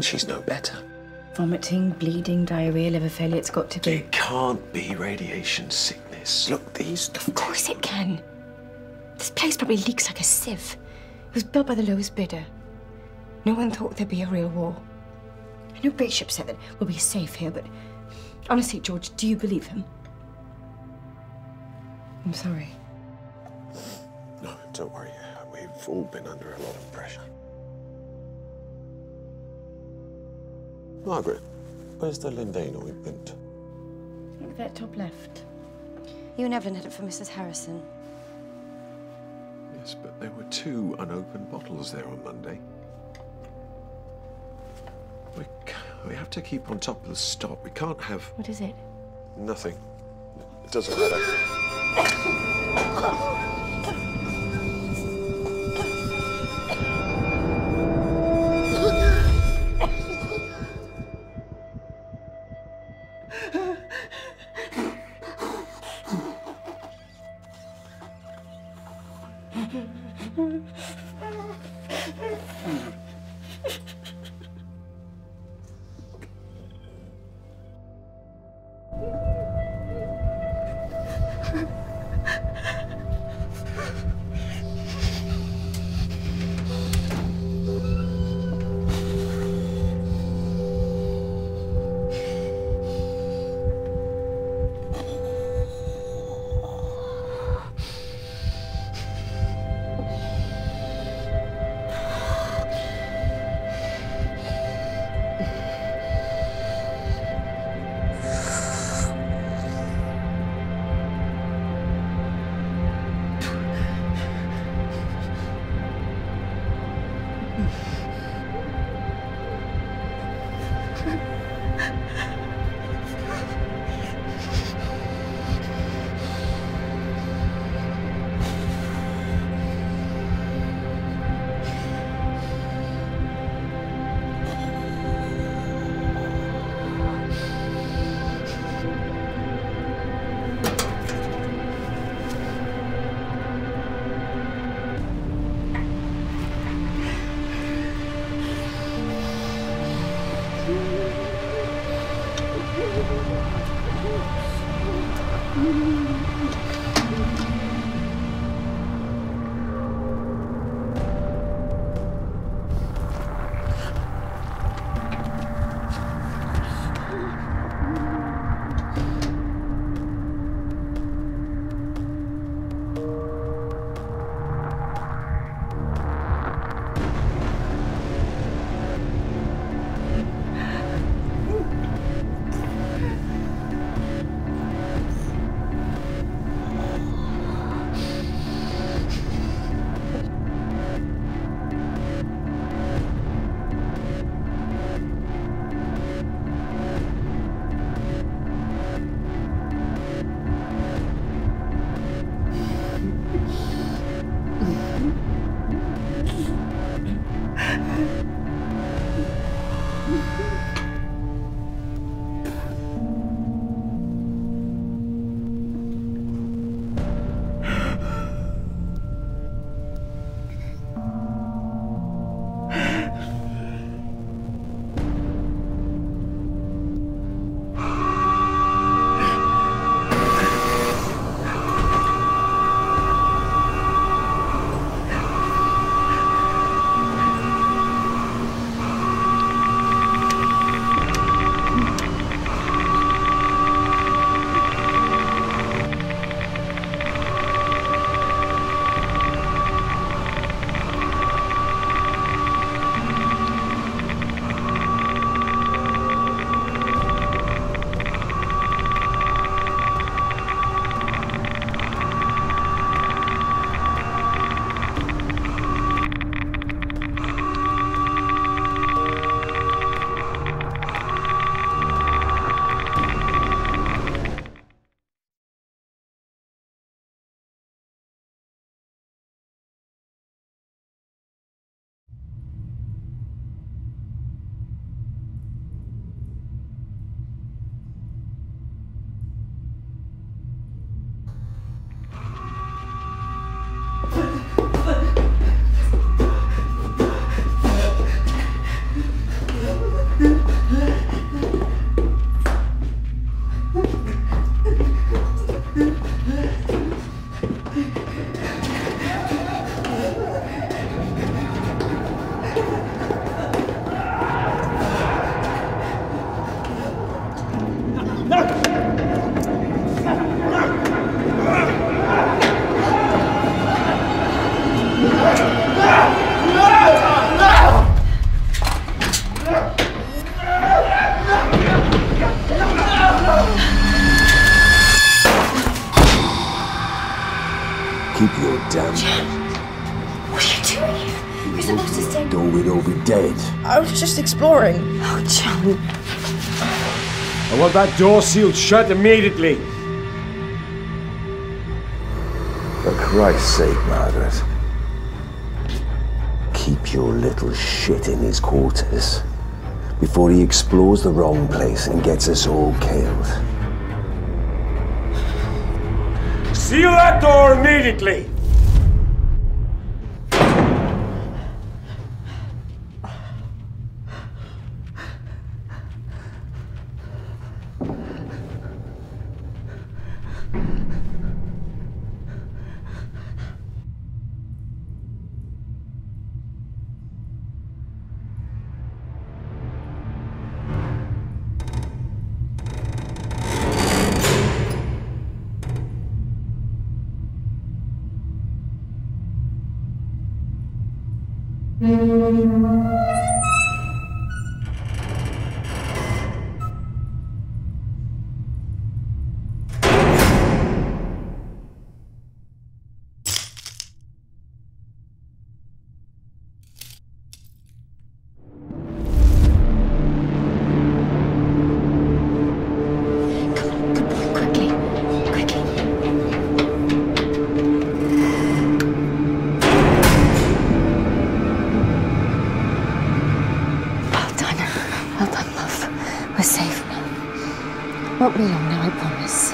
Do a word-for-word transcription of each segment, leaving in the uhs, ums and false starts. She's no better. Vomiting, bleeding, diarrhea, liver failure, it's got to be. It can't be radiation sickness. Look, these... Of course it can. This place probably leaks like a sieve. It was built by the lowest bidder. No one thought there'd be a real war. I know Bishop said that we'll be safe here, but... Honestly, George, do you believe him? I'm sorry. No, don't worry. We've all been under a lot of pressure. Margaret, where's the Lindane ointment? Look at that top left. You and Evelyn had it for Missus Harrison. Yes, but there were two unopened bottles there on Monday. We, we have to keep on top of the stock. We can't have... What is it? Nothing. It doesn't matter. Keep your damn... Jim, what are you doing here? You're, You're supposed to stay... Don't we'd all be dead. I was just exploring. Oh, John. I want that door sealed shut immediately. For Christ's sake, Margaret. Keep your little shit in his quarters before he explores the wrong place and gets us all killed. Seal that door immediately! Won't be long now, I promise.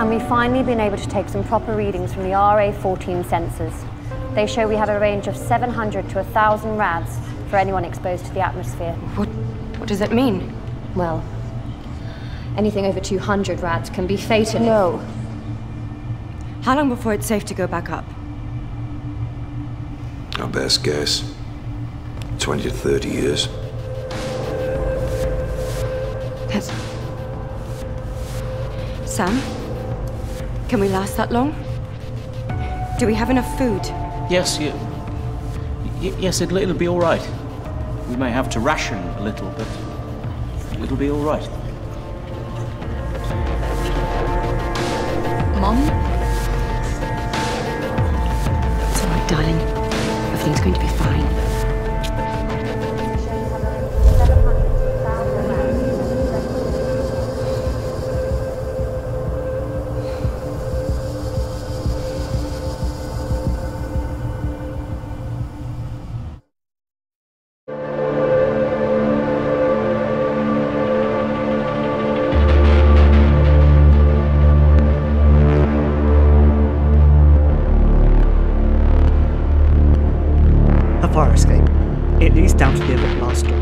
And we've finally been able to take some proper readings from the R A fourteen sensors. They show we have a range of seven hundred to one thousand rads for anyone exposed to the atmosphere. What, what does that mean? Well, anything over two hundred rads can be fatal. No. How long before it's safe to go back up? Our best guess, twenty to thirty years. That's... Sam? Can we last that long? Do we have enough food? Yes, you, y yes, it'll, it'll be all right. We may have to ration a little, but it'll be all right. Mom? It's all right, darling. Everything's going to be fine. Fire escape. It leads down to the other blast doors.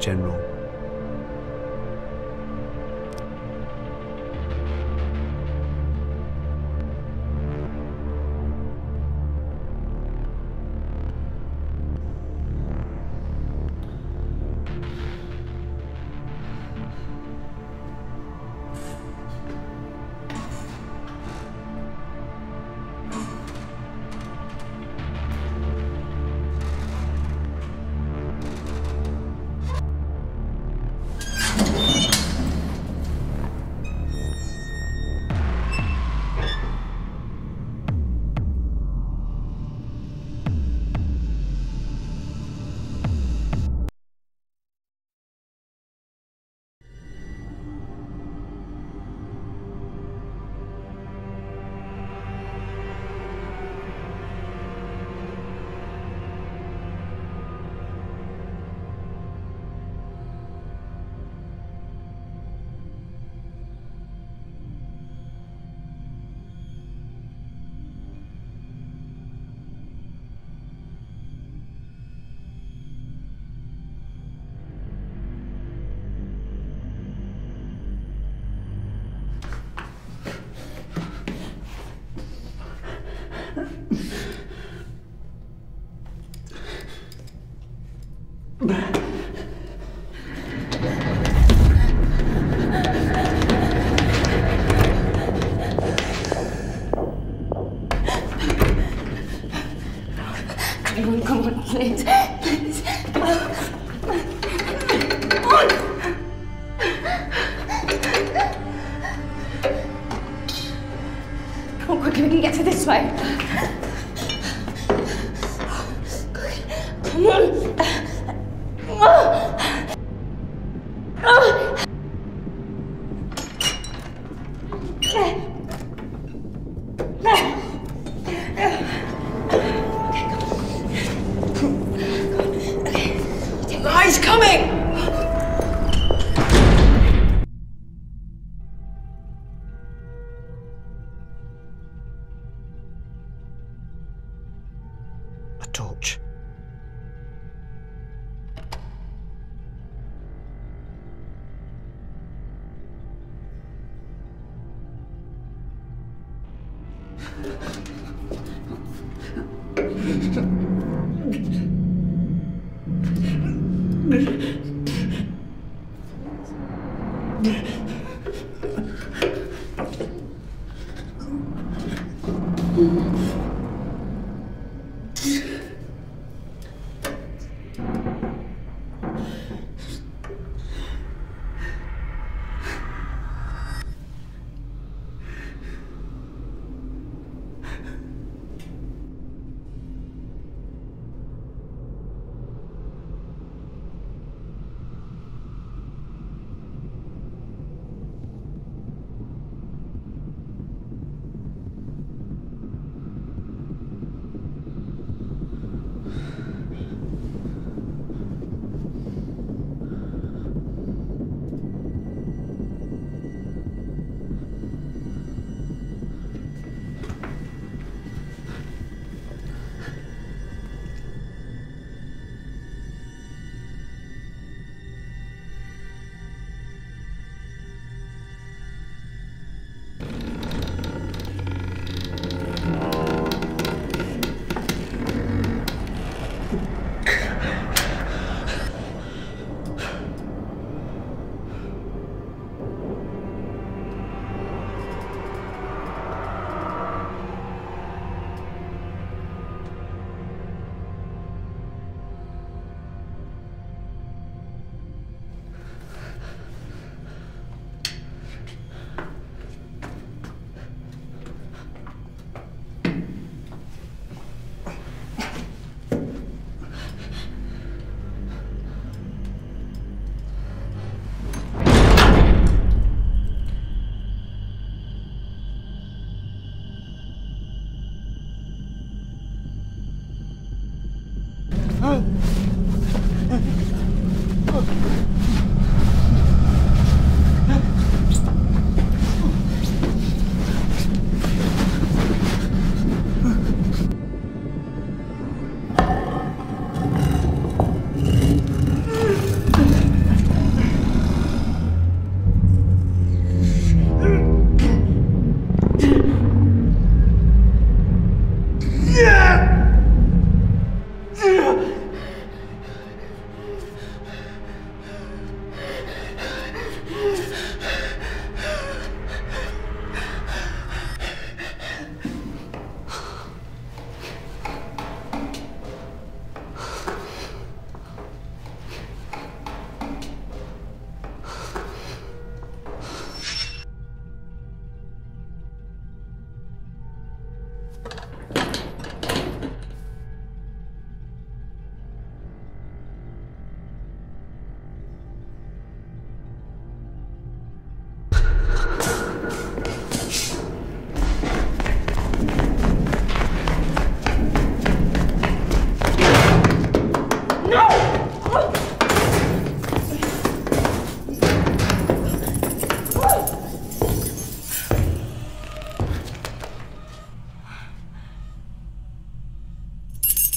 General.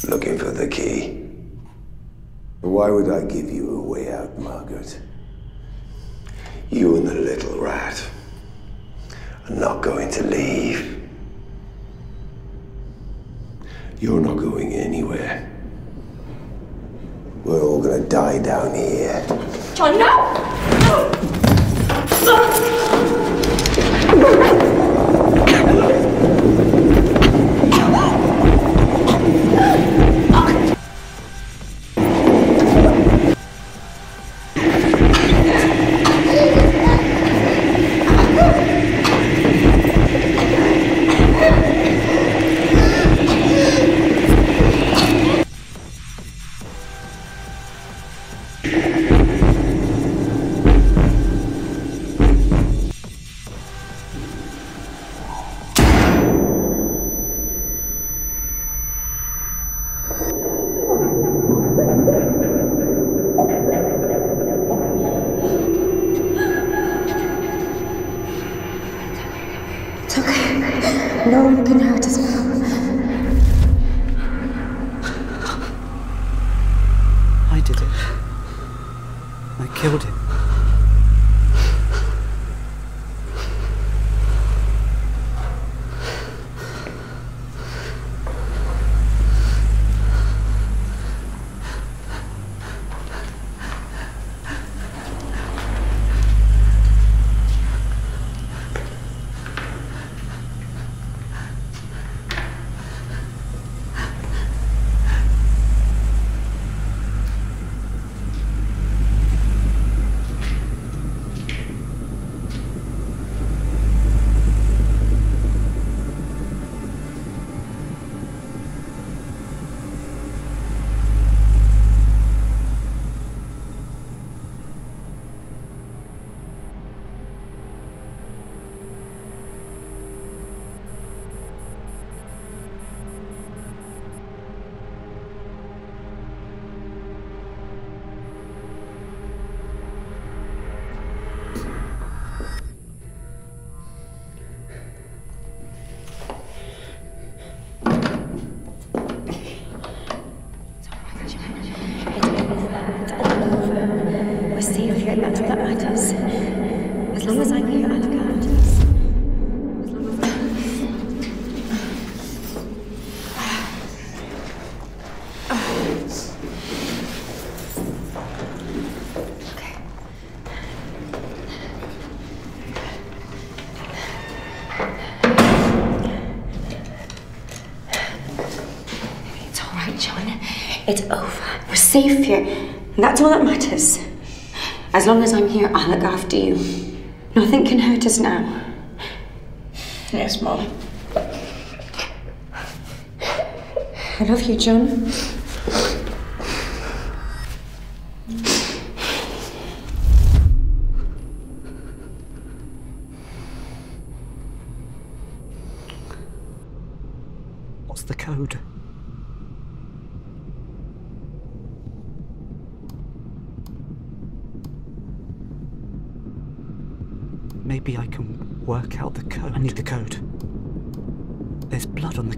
Looking for the key. Why would I give you a way out, Margaret? You and the little rat are not going to leave. You're not going anywhere. We're all gonna die down here. John, no! No! It's okay. No one can hurt us now. I did it. I killed him. It's over. We're safe here. And that's all that matters. As long as I'm here, I'll look after you. Nothing can hurt us now. Yes, Mom. I love you, John. What's the code? Maybe I can work out the code. I need the code. There's blood on the